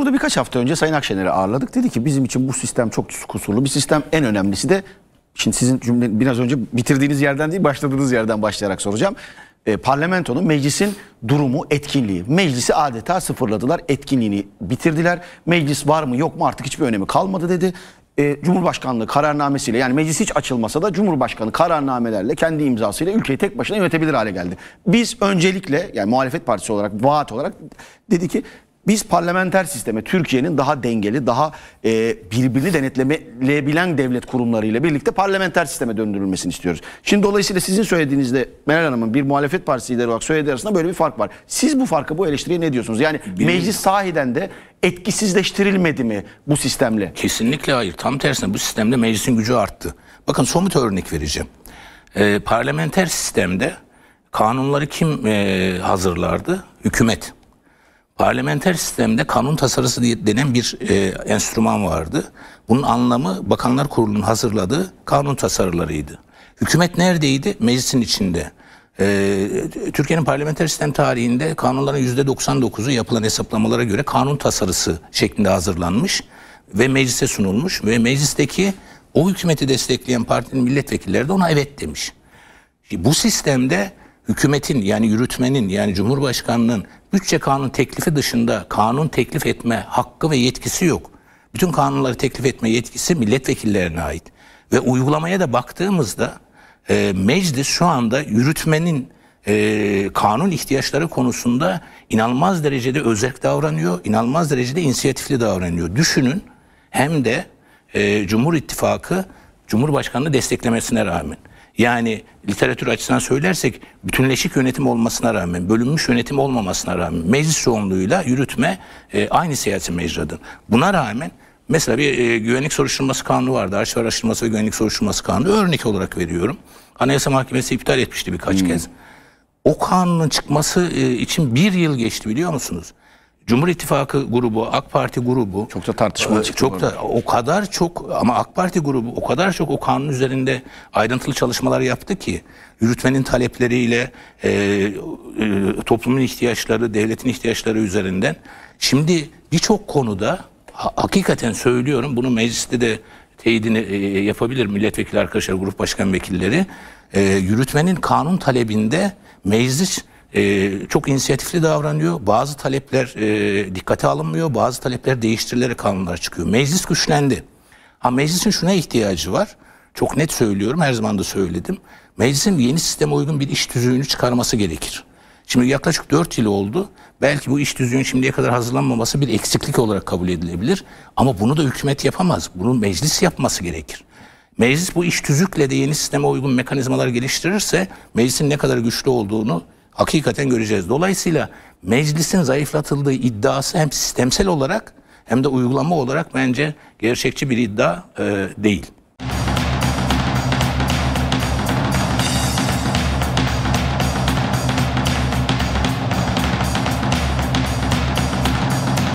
burada birkaç hafta önce Sayın Akşener'i ağırladık. Dedi ki bizim için bu sistem çok kusurlu bir sistem. En önemlisi de, şimdi sizin cümle biraz önce bitirdiğiniz yerden değil başladığınız yerden başlayarak soracağım. Parlamentonun, meclisin durumu, etkinliği. Meclisi adeta sıfırladılar, etkinliğini bitirdiler. Meclis var mı yok mu artık hiçbir önemi kalmadı dedi. Cumhurbaşkanlığı kararnamesiyle, yani meclis hiç açılmasa da Cumhurbaşkanı kararnamelerle, kendi imzasıyla ülkeyi tek başına yönetebilir hale geldi. Biz öncelikle, yani muhalefet partisi olarak, vaat olarak dedi ki biz parlamenter sisteme, Türkiye'nin daha dengeli, daha birbirini denetleyebilen devlet kurumlarıyla birlikte parlamenter sisteme döndürülmesini istiyoruz. Şimdi dolayısıyla sizin söylediğinizde Meral Hanım'ın bir muhalefet partisi lideri olarak söylediği arasında böyle bir fark var. Siz bu farka, bu eleştiriye ne diyorsunuz? Yani meclis sahiden de etkisizleştirilmedi mi bu sistemle? Kesinlikle hayır. Tam tersine bu sistemde meclisin gücü arttı. Bakın somut örnek vereceğim. Parlamenter sistemde kanunları kim hazırlardı? Hükümet. Parlamenter sistemde kanun tasarısı diye denen bir enstrüman vardı. Bunun anlamı Bakanlar Kurulu'nun hazırladığı kanun tasarılarıydı. Hükümet neredeydi? Meclisin içinde. Türkiye'nin parlamenter sistem tarihinde kanunların %99'u yapılan hesaplamalara göre kanun tasarısı şeklinde hazırlanmış ve meclise sunulmuş ve meclisteki o hükümeti destekleyen partinin milletvekilleri de ona evet demiş. Şimdi bu sistemde hükümetin, yani yürütmenin, yani Cumhurbaşkanı'nın bütçe kanun teklifi dışında kanun teklif etme hakkı ve yetkisi yok. Bütün kanunları teklif etme yetkisi milletvekillerine ait. Ve uygulamaya da baktığımızda meclis şu anda yürütmenin kanun ihtiyaçları konusunda inanılmaz derecede özerk davranıyor, inanılmaz derecede inisiyatifli davranıyor. Düşünün, hem de Cumhur İttifakı Cumhurbaşkanı'nı desteklemesine rağmen. Yani literatür açısından söylersek bütünleşik yönetim olmasına rağmen, bölünmüş yönetim olmamasına rağmen meclis çoğunluğuyla yürütme aynı siyasi mecradır. Buna rağmen mesela bir güvenlik soruşturması kanunu vardı. Arşiv araştırması ve güvenlik soruşturması kanunu, örnek olarak veriyorum. Anayasa Mahkemesi iptal etmişti birkaç kez. O kanunun çıkması için 1 yıl geçti, biliyor musunuz? Cumhur İttifakı grubu, AK Parti grubu çok da tartışma çıktı. Çok da, o kadar çok, ama AK Parti grubu o kadar çok o kanun üzerinde ayrıntılı çalışmalar yaptı ki yürütmenin talepleriyle toplumun ihtiyaçları, devletin ihtiyaçları üzerinden. Şimdi birçok konuda hakikaten söylüyorum, bunu mecliste de teyidini yapabilir milletvekili arkadaşlar, grup başkan vekilleri. Yürütmenin kanun talebinde meclis çok inisiyatifli davranıyor. Bazı talepler dikkate alınmıyor. Bazı talepler değiştirilerek kanunlar çıkıyor. Meclis güçlendi. Ha, meclisin şuna ihtiyacı var. Çok net söylüyorum. Her zaman da söyledim. Meclisin yeni sisteme uygun bir iş tüzüğünü çıkarması gerekir. Şimdi yaklaşık 4 yıl oldu. Belki bu iş tüzüğünün şimdiye kadar hazırlanmaması bir eksiklik olarak kabul edilebilir. Ama bunu da hükümet yapamaz. Bunu meclis yapması gerekir. Meclis bu iş tüzükle de yeni sisteme uygun mekanizmalar geliştirirse meclisin ne kadar güçlü olduğunu hakikaten göreceğiz. Dolayısıyla meclisin zayıflatıldığı iddiası hem sistemsel olarak hem de uygulama olarak bence gerçekçi bir iddia değil.